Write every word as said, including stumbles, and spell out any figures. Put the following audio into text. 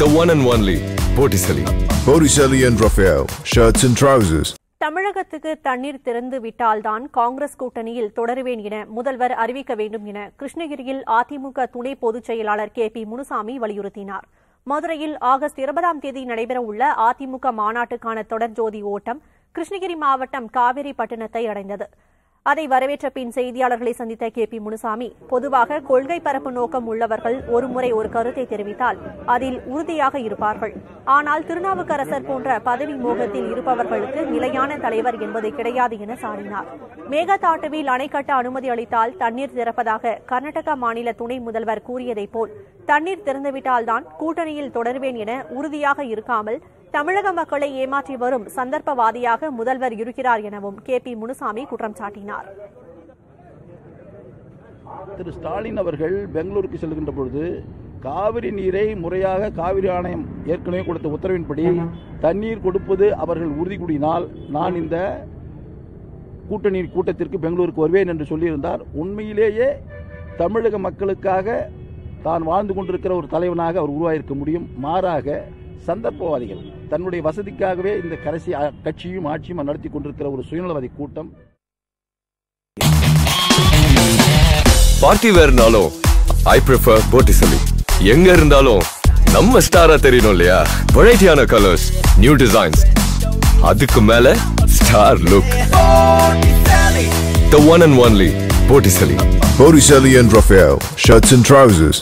The one and only Bodisali. Bodisali and Raphael, shirts and trousers. தமிழகத்துக்கு தண்ணீர் திறந்து விட்டால்தான் காங்கிரஸ் கூட்டணியில் தொடருவேன் என முதல்வர் அறிவிக்க வேண்டும் என கிருஷ்ணகிரியில் அதிமுக துணை பொதுச் செயலாளர் கேபி முனுசாமி வலியுறுத்தினார். மதுரையில் ஆகஸ்ட் இருபதாம் தேதி நடைபெறவுள்ள அதிமுக மாநாட்டுக்கான தொடர்ஜோதி ஓட்டம் கிருஷ்ணகிரி மாவட்டம் காவிரி பட்டணத்தை அடைந்தது. அதை வரவேற்ற பின் செய்தியாளர்களை சந்தித்த கேபி முனுசாமி, பொதுவாக கொள்கை பரப்பு நோக்கம் உள்ளவர்கள் ஒருமுறை ஒரு கருத்தை தெரிவித்தால் அதில் உறுதியாக இருப்பார்கள். ஆனால் திருநாவுக்கரசர் போன்ற பதவி மோகத்தில் இருப்பவர்களுக்கு நிலையான தலைவர் என்பது கிடையாது என சாடினார். மேகதாட்டுவில் அணை கட்ட அனுமதி அளித்தால் தண்ணீர் திறப்பதாக கர்நாடக மாநில துணை முதல்வர் கூறியதைப் போல் தண்ணீர் திறந்துவிட்டால்தான் கூட்டணியில் தொடர்வேன் என உறுதியாக இருக்காமல் தமிழக மக்களை ஏமாற்றி வரும் சந்தர்ப்பவாதியாக முதல்வர் இருக்கிறார் எனவும் கேபி முனுசாமி குற்றம் சாட்டினார். திரு ஸ்டாலின் அவர்கள் பெங்களூருக்கு செல்கின்ற பொழுது காவிரி நீரை முறையாக காவிரி ஆணையம் ஏற்கனவே கொடுத்த உத்தரவின்படி தண்ணீர் கொடுப்பது அவர்கள் உறுதி கூறினால் நான் இந்த கூட்டணி கூட்டத்திற்கு பெங்களூருக்கு வருவேன் என்று சொல்லியிருந்தார். உண்மையிலேயே தமிழக மக்களுக்காக தான் வாழ்ந்து கொண்டிருக்கிற ஒரு தலைவனாக அவர் உருவாயிருக்க முடியும். மாறாக சந்தர்ப்பவாதிகள் தன்னுடைய வசதிக்காகவே இந்த கடைசி கட்சியும் ஆட்சியும் நடத்தி கொண்டிருக்கிற ஒரு சுயநலவாதி கூட்டம். பார்ட்டி வேர்னாலும் ஐ பிரிஃபர் போட்டிசலி. எங்க இருந்தாலும் நம்ம ஸ்டாரா தெரியணும் இல்லையா? வெரைட்டியான கலர்ஸ், நியூ டிசைன்ஸ், அதுக்கு மேல star look. The one and only Bodisali. Bodisali and Raphael, shirts and trousers.